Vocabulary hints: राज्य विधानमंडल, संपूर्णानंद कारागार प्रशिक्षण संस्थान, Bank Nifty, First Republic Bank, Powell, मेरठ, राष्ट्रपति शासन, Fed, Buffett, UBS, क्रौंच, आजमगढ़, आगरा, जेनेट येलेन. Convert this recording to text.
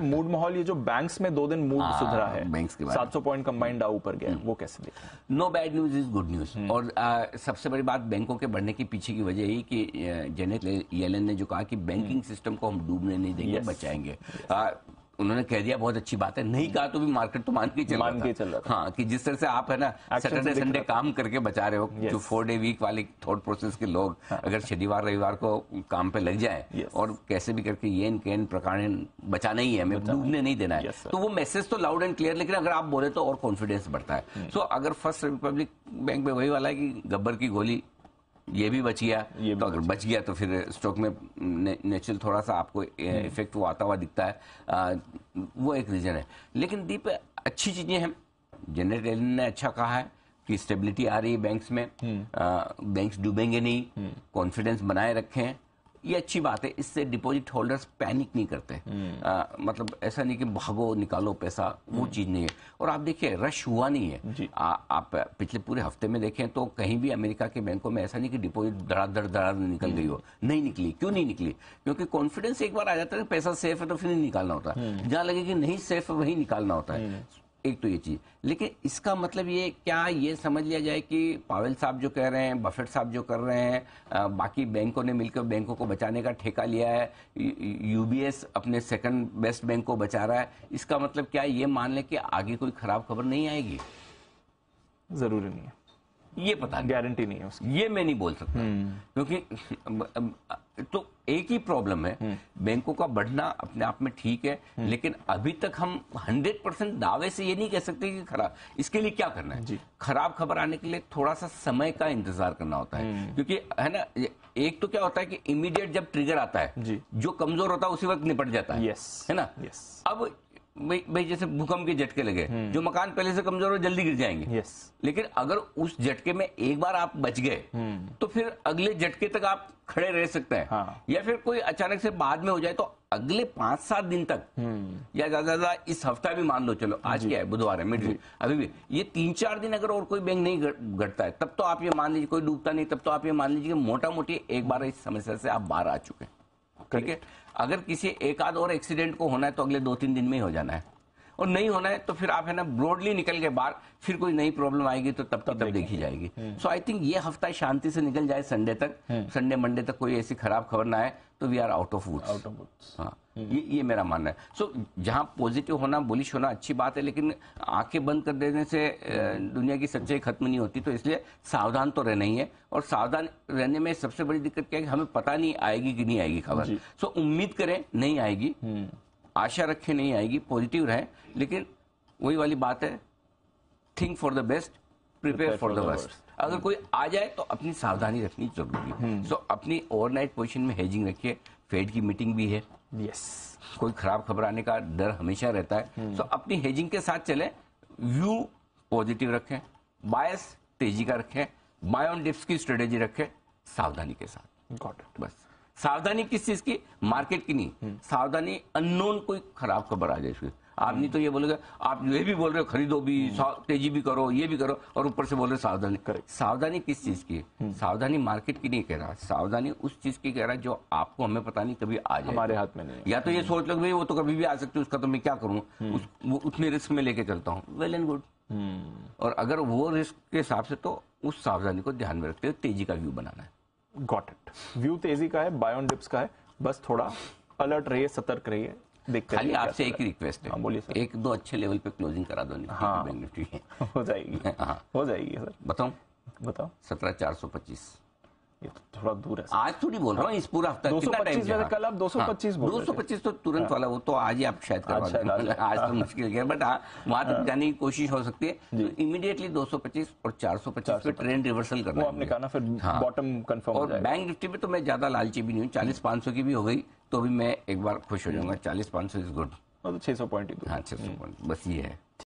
Overall mood माहौल, ये जो बैंक्स में 2 दिन मूड सुधरा है, बैंक्स के 700 पॉइंट कंबाइंड डाउ ऊपर गया, वो कैसे देखें? No bad news is good news. और सबसे बड़ी बात बैंकों के बढ़ने के पीछे की वजह यही कि जेनेट येलेन ने जो कहा कि बैंकिंग सिस्टम को हम डूबने नहीं देंगे, बचाएंगे, उन्होंने कह दिया, बहुत अच्छी बात है। नहीं कहा तो भी मार्केट तो मान के चल रहा था। हाँ, कि जिस तरह से आप है ना सैटरडे संडे काम करके बचा रहे हो, जो 4 डे वीक वाले थॉट प्रोसेस के लोग अगर शनिवार रविवार को काम पे लग जाए और कैसे भी करके येन केन प्रकारेण बचाना ही है, हमें डूबने नहीं देना है, तो वो मैसेज तो लाउड एंड क्लियर। लेकिन अगर आप बोले तो और कॉन्फिडेंस बढ़ता है। सो अगर फर्स्ट रिपब्लिक बैंक में वही वाला है कि गब्बर की गोली ये भी बच गया, तो अगर बच गया तो फिर स्टॉक में नेचुरल थोड़ा सा आपको इफेक्ट वो आता हुआ दिखता है, वो एक रीजन है। लेकिन दीप अच्छी चीजें हैं, जेनेट येलेन ने अच्छा कहा है कि स्टेबिलिटी आ रही है बैंक्स में, बैंक्स डूबेंगे नहीं, कॉन्फिडेंस बनाए रखें, ये अच्छी बात है। इससे डिपॉजिट होल्डर्स पैनिक नहीं करते, मतलब ऐसा नहीं कि भागो निकालो पैसा, वो चीज नहीं है। और आप देखिए रश हुआ नहीं है। आप पिछले पूरे हफ्ते में देखें तो कहीं भी अमेरिका के बैंकों में ऐसा नहीं कि डिपॉजिट धड़ाधड़ निकल गई हो, नहीं निकली। क्यों नहीं निकली? क्योंकि कॉन्फिडेंस एक बार आ जाता है, पैसा सेफ है तो फिर नहीं निकालना होता, जहां लगे कि नहीं सेफ है वहीं निकालना होता है। एक तो ये चीज। लेकिन इसका मतलब ये, क्या ये समझ लिया जाए कि पावेल साहब जो कह रहे हैं, बफेट साहब जो कर रहे हैं, बाकी बैंकों ने मिलकर बैंकों को बचाने का ठेका लिया है, यूबीएस अपने सेकंड बेस्ट बैंक को बचा रहा है, इसका मतलब क्या ये मान लें कि आगे कोई खराब खबर नहीं आएगी? जरूरी नहीं है, ये पता गारंटी नहीं है उसकी, ये मैं नहीं बोल सकता, क्योंकि तो एक ही प्रॉब्लम है, बैंकों का बढ़ना अपने आप में ठीक है, लेकिन अभी तक हम 100% दावे से ये नहीं कह सकते कि खराब। इसके लिए क्या करना है? खराब खबर आने के लिए थोड़ा सा समय का इंतजार करना होता है, क्योंकि है ना, एक तो क्या होता है कि इमीडिएट जब ट्रिगर आता है, जो कमजोर होता है उसी वक्त निपट जाता है ना। अब भाई जैसे भूकंप के झटके लगे, जो मकान पहले से कमजोर हो जल्दी गिर जाएंगे, लेकिन अगर उस झटके में एक बार आप बच गए तो फिर अगले झटके तक आप खड़े रह सकते हैं। हाँ। या फिर कोई अचानक से बाद में हो जाए तो अगले 5-7 दिन तक, या ज्यादा इस हफ्ता भी मान लो, चलो आज क्या है, बुधवार है, मिड वीक, अभी भी ये 3-4 दिन अगर और कोई बैंक नहीं घटता है, तब तो आप ये मान लीजिए, कोई डूबता नहीं, तब तो आप ये मान लीजिए कि मोटा मोटी एक बार इस समस्या से आप बाहर आ चुके हैं। ठीक है, अगर किसी एक आध और एक्सीडेंट को होना है तो अगले 2-3 दिन में ही हो जाना है, और नहीं होना है तो फिर आप है ना ब्रॉडली निकल के बाहर, फिर कोई नई प्रॉब्लम आएगी तो तब देखी जाएगी। सो आई थिंक ये हफ्ता शांति से निकल जाए, संडे तक, संडे मंडे तक कोई ऐसी खराब खबर ना आए तो we are out of woods. हाँ, ये मेरा मानना है। सो जहां पॉजिटिव होना, बुलिश होना अच्छी बात है, लेकिन आंखें बंद कर देने से दुनिया की सच्चाई खत्म नहीं होती, तो इसलिए सावधान तो रहना ही है। और सावधान रहने में सबसे बड़ी दिक्कत क्या है कि हमें पता नहीं आएगी कि नहीं आएगी खबर। सो उम्मीद करें नहीं आएगी, आशा रखें नहीं आएगी, पॉजिटिव रहें, लेकिन वही वाली बात है, think for the best, prepare for the worst. अगर कोई आ जाए तो अपनी सावधानी रखनी जरूरी है। सो अपनी ओवरनाइट पोजीशन में हेजिंग रखिए, फेड की मीटिंग भी है, कोई खराब खबर आने का डर हमेशा रहता है। सो अपनी हेजिंग के साथ चलें, व्यू पॉजिटिव रखें, बायस तेजी का रखें, बाय ऑन डिप्स की स्ट्रेटेजी रखें, सावधानी के साथ। Got it. बस सावधानी किस चीज की? मार्केट की नहीं, सावधानी अननोन कोई खराब खबर आ जाए उसकी। आप नहीं तो ये बोलोगे, आप ये भी बोल रहे हो खरीदो भी, तेजी भी करो, ये भी करो, और ऊपर से बोल रहे हो सावधानी। सावधानी किस चीज की? सावधानी मार्केट की नहीं कह रहा, सावधानी उस चीज की कह रहा जो आपको, हमें पता नहीं कभी आ जाए, हमारे हाथ में नहीं। या तो ये सोच लो भाई वो तो कभी भी आ सकती है, उसका तो मैं क्या करूँ, वो उतने रिस्क में लेके चलता हूँ, वेल एंड गुड। और अगर वो रिस्क के हिसाब से, तो उस सावधानी को ध्यान में रखते हुए तेजी का व्यू बनाना है। Got it. व्यू तेजी का है, बाय ऑन डिप्स का है, बस थोड़ा अलर्ट रहिए, सतर्क रहिए। खाली आपसे एक रिक्वेस्ट है, बोलिए सर, 1-2 अच्छे लेवल पे क्लोजिंग करा दो। हाँ, बैंक निफ्टी हो जाएगी। हाँ, हो जाएगी सर। बताओ 17,425, ये तो थोड़ा दूर है। आज थोड़ी बोल रहा हूँ, इस पूरा हफ्ता 225 में, कल आप 225 बोल रहे थे। 225 तो तुरंत वाला, वो तो आज ही आप शायद करवा, आज तो मुश्किल है, बट हाँ वहां तक जाने की कोशिश हो सकती है। इमीडिएटली 225 और 425 पे ट्रेंड रिवर्सल करना है, आपने कहा ना, फिर बॉटम कंफर्म हो जाएगा। और बैंक निफ्टी में तो मैं ज्यादा लालची भी नहीं हूँ, 40,500 की भी हो गई तो भी मैं एक बार खुश हो जाऊंगा। 40,500 इज गुड, 600 पॉइंट। हाँ, 600 पॉइंट, बस ये है।